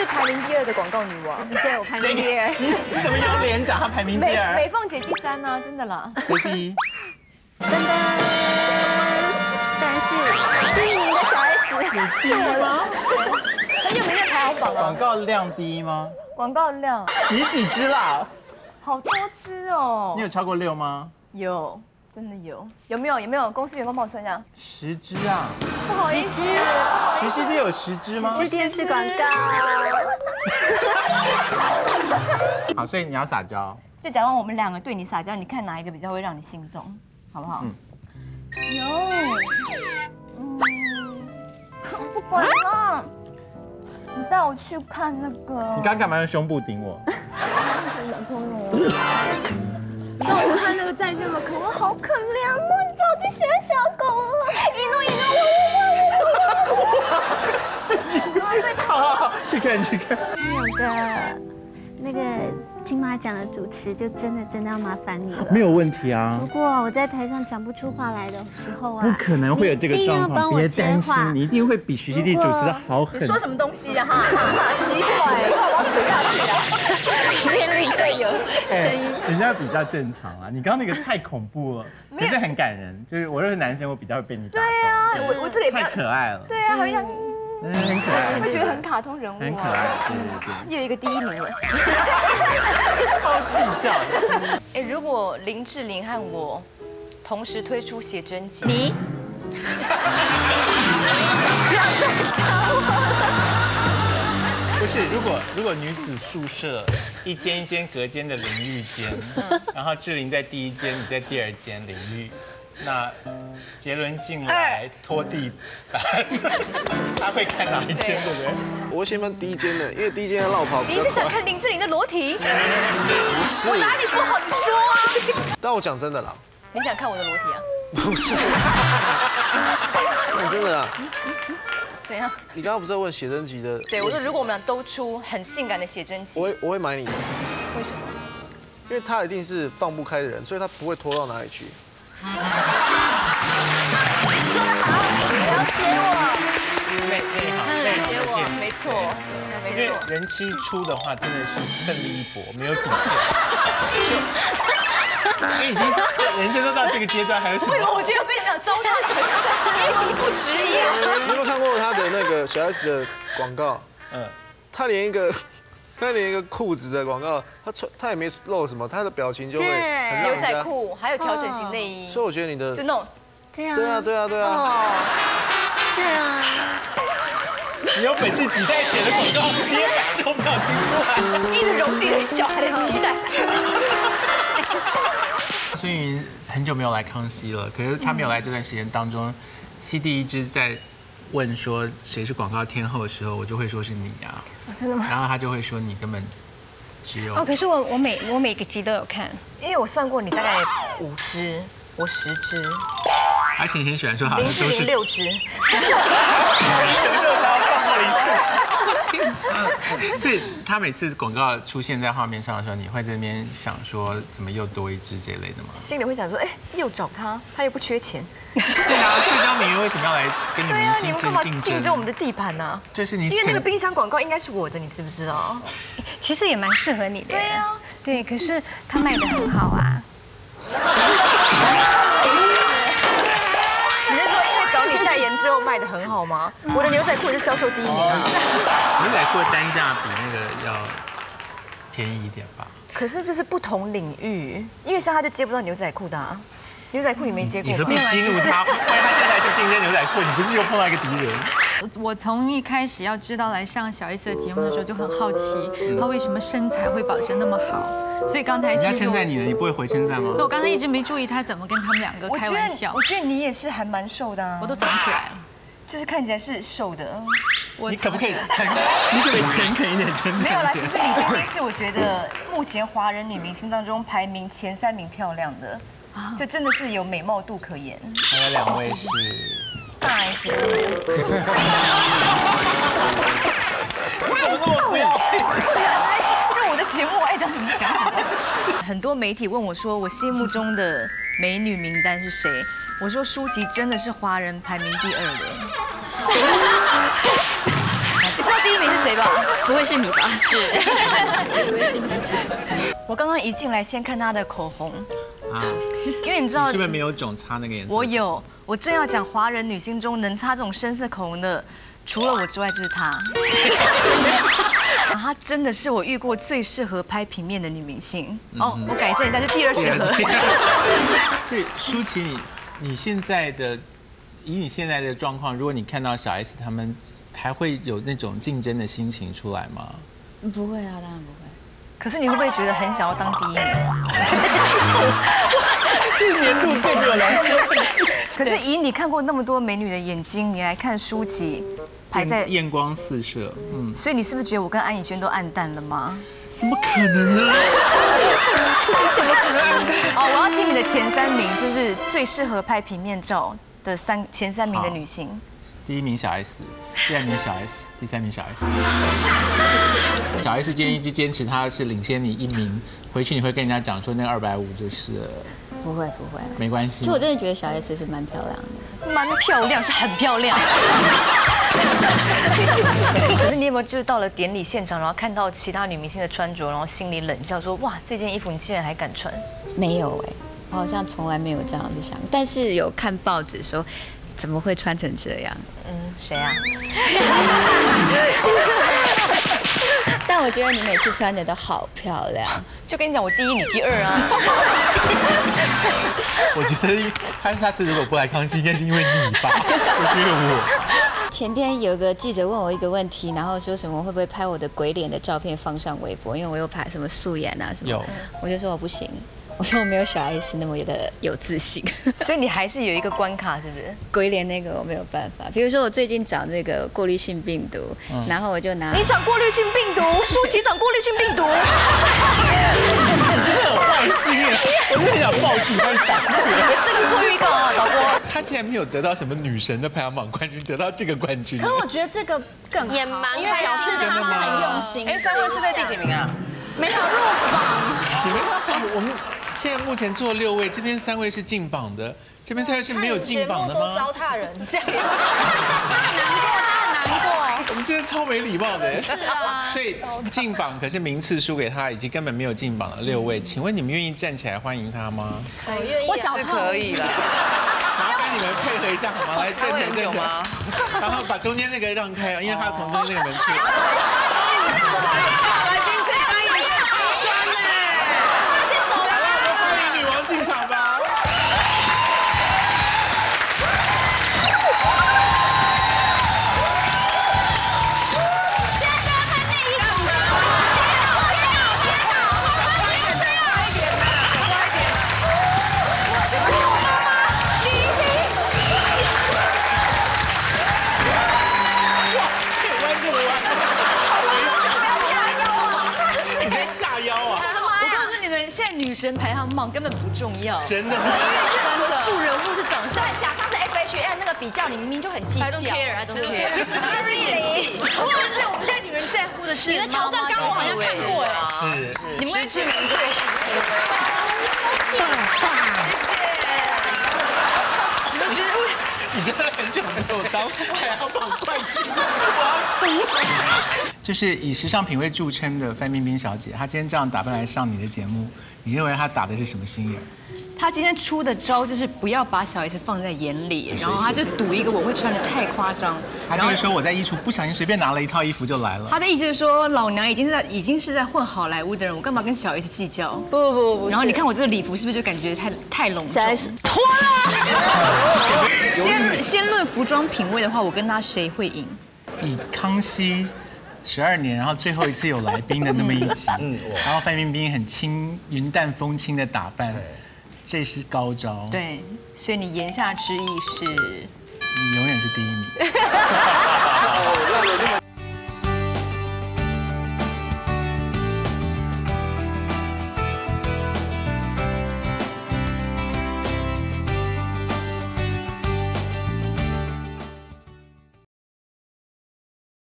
是排名第二的广告女王。对，我排名第二。你怎么有脸讲她排名第二？美凤姐第三呢，真的啦。我第一。噔噔。但是第一名的小 S 是我吗？很有名的排行榜啊。广告量第一吗？广告量。你几支啦？好多支哦。你有超过6吗？有。 真的有，有没有公司员工帮我算一下？10支啊！不好意思，徐熙娣有10支吗？是电视广告。好，所以你要撒娇。就假如我们两个对你撒娇，你看哪一个比较会让你心动，好不好？不管了，你带我去看那个。你刚干嘛用胸部顶我？男朋友。 那我看那个再见吧，可我好可怜哦，你早就选小狗了，一弄，神经病！好，去看。那个金马奖的主持就真的要麻烦你了。没有问题啊。不过我在台上讲不出话来的时候啊，不可能会有这个状况，别担心，你一定会比徐熙娣主持的好很多。你说什么东西呀？哈，奇怪，我扯下去了，天理队友声音。 人家比较正常啊，你刚刚那个太恐怖了，可是很感人。就是我认识男生，我比较会被你打动。对啊，我这个也太可爱了。对啊，好像很可爱，会觉得很卡通人物。很可爱，对。又有一个第一名了，超计较的。哎，如果林志玲和我同时推出写真集，你不要再找我了。 不是，如果女子宿舍一间一间隔间的淋浴间，然后志玲在第一间，你在第二间淋浴，那杰伦进来拖地板，他会看哪一间，对不对？我先翻第一间的，因为第一间要落跑。你是想看林志玲的裸体？不是，我哪里不好，你说啊。但我讲真的啦，你想看我的裸体啊？不是，讲真的啦。 怎样？你刚刚不是在问写真集的？对，我说如果我们俩都出很性感的写真集，我会买你的。为什么？因为他一定是放不开的人，所以他不会拖到哪里去。说得好，了解我。内行，没错。因为人妻出的话，真的是奋力一搏，没有底线。因为已经人生都到这个阶段，还有什么？我觉得被你们俩糟蹋。 不值一。你有没有看过他的那个小 S 的广告？嗯，他连一个裤子的广告，他也没露什么，他的表情就会牛仔裤，还有调整型内衣。所以我觉得你的就那种，对啊，对啊。你有本事挤带血的广告，你也摆这种表情出来，一直揉自己的小孩的脐带。孙芸很久没有来康熙了，可是他没有来这段时间当中。 CD 一直在问说谁是广告天后的时候，我就会说是你啊，真的吗？然后他就会说你根本只有哦，可是我每个集都有看，因为我算过你大概5支，我10支，而且你很喜欢说好像都是6支，你什么时候才要放过1支？所以他每次广告出现在画面上的时候，你会这边想说怎么又多1支这类的吗？心里会想说，哎，又找他，他又不缺钱。 对啊，社交名媛为什么要来跟你明星竞争我们的地盘呢？这是你，因为那个冰箱广告应该是我的，你知不知道？其实也蛮适合你的。对啊，对，可是它卖得很好啊。你是说因为找你代言之后卖得很好吗？我的牛仔裤也是销售第1名啊。牛仔裤的单价比那个要便宜一点吧？可是就是不同领域，因为像他就接不到牛仔裤的啊。 牛仔裤你没接过，你何必激怒他？万一他现在去竞争牛仔裤，你不是又碰到一个敌人？我从一开始要知道来上小 S 的节目的时候，就很好奇他为什么身材会保持那么好。所以刚才人家称赞你了，你不会回称赞吗？我刚才一直没注意他怎么跟他们两个开玩笑。我觉得你也是还蛮瘦的啊，我都藏起来了，就是看起来是瘦的。你可不可以诚？你可不可以诚恳一点？诚恳。没有啦，其实李冰冰是我觉得目前华人女明星当中排名前3名漂亮的。 就真的是有美貌度可言。还有2位是大 S。我怎么那么不要脸？就我的节目，我爱讲什么讲什么。很多媒体问我说，我心目中的美女名单是谁？我说舒淇真的是华人排名第2的。你知道第1名是谁吧？不会是你吧？是，不会是你姐。我刚刚一进来，先看她的口红啊，因为你知道，是不是没有种擦那个颜色？我有，我正要讲华人女性中能擦这种深色口红的，除了我之外就是她。她真的是我遇过最适合拍平面的女明星哦，我改正一下，就第二适合。所以舒淇，你现在的，以你现在的状况，如果你看到小 S 他们，还会有那种竞争的心情出来吗？不会啊，当然不会。可是你会不会觉得很想要当第一名？这年度最不良。可是以你看过那么多美女的眼睛，你来看舒淇，排在艳光四射，嗯。所以你是不是觉得我跟安以轩都暗淡了吗？怎么可能呢？怎么可能？哦，我要听你的前三名，就是最适合拍平面照的前三名的女星。第一名小 S， 第二名小 S， 第三名小 S。小 S 今天一直坚持她是领先你一名，回去你会跟人家讲说那250就是。不会不会，没关系。其实我真的觉得小 S 是蛮漂亮的，蛮漂亮是很漂亮。可是你有没有就是到了典礼现场，然后看到其他女明星的穿着，然后心里冷笑说哇这件衣服你竟然还敢穿？没有哎，我好像从来没有这样子想，但是有看报纸说。怎么会穿成这样？嗯，谁啊？但我觉得你每次穿的都好漂亮。就跟你讲，我第一，你第二啊。我觉得他下次如果不来康熙，应该是因为你吧？我觉得我。前天有个记者问我一个问题，然后说什么会不会拍我的鬼脸的照片放上微博？因为我又拍什么素颜啊什么。有。我就说我不行。我说我没有小 S 那么有自信，所以你还是有一个关卡，是不是？鬼脸那个我没有办法。比如说我最近长这个过滤性病毒，然后我就拿你长过滤性病毒，舒淇长过滤性病毒，你真的很坏心耶！我真的想报警帮你打。这个做预告啊，导播。他竟然没有得到什么女神的排行榜冠军，得到这个冠军。可是我觉得这个更也蛮开心的，他是很用心。哎，三位是在第几名啊？没有入榜。你们我们。现在目前坐6位，这边3位是进榜的，这边3位是没有进榜的吗？都糟蹋人，这样，难过。我们真的超没礼貌的。是啊。所以进榜可是名次输给他，以及根本没有进榜的6位，请问你们愿意站起来欢迎他吗？我愿意，我脚痛可以了。麻烦你们配合一下好吗？来站起来，有吗？然后把中间那个让开，因为他从中间那个门去。女神排行榜根本不重要，真的吗？真的，素人物是长相，假上是 FHM 那个比较，你明明就很计较。I don't care, I don't care。那是演戏，真的，我们现在女人在乎的是。你的桥段刚我好像看过呀。是。你们是能做事情。棒棒。谢谢。你们觉得为？你真的很久没有当排行榜冠军，我要哭。就是以时尚品味著称的范冰冰小姐，她今天这样打扮来上你的节目，你认为她打的是什么心眼？她今天出的招就是不要把小 S 放在眼里，然后她就赌一个我会穿的太夸张。她就是说我在衣橱不小心随便拿了一套衣服就来了。她的意思是说，老娘已经是在混好莱坞的人，我干嘛跟小 S 计较？不。然后你看我这个礼服是不是就感觉太隆重？脱了。先论服装品味的话，我跟她谁会赢？以康熙。12年，然后最后一次有来宾的那么一集，然后范冰冰很轻云淡风轻的打扮，这是高招。对，所以你言下之意是，你永远是第一名。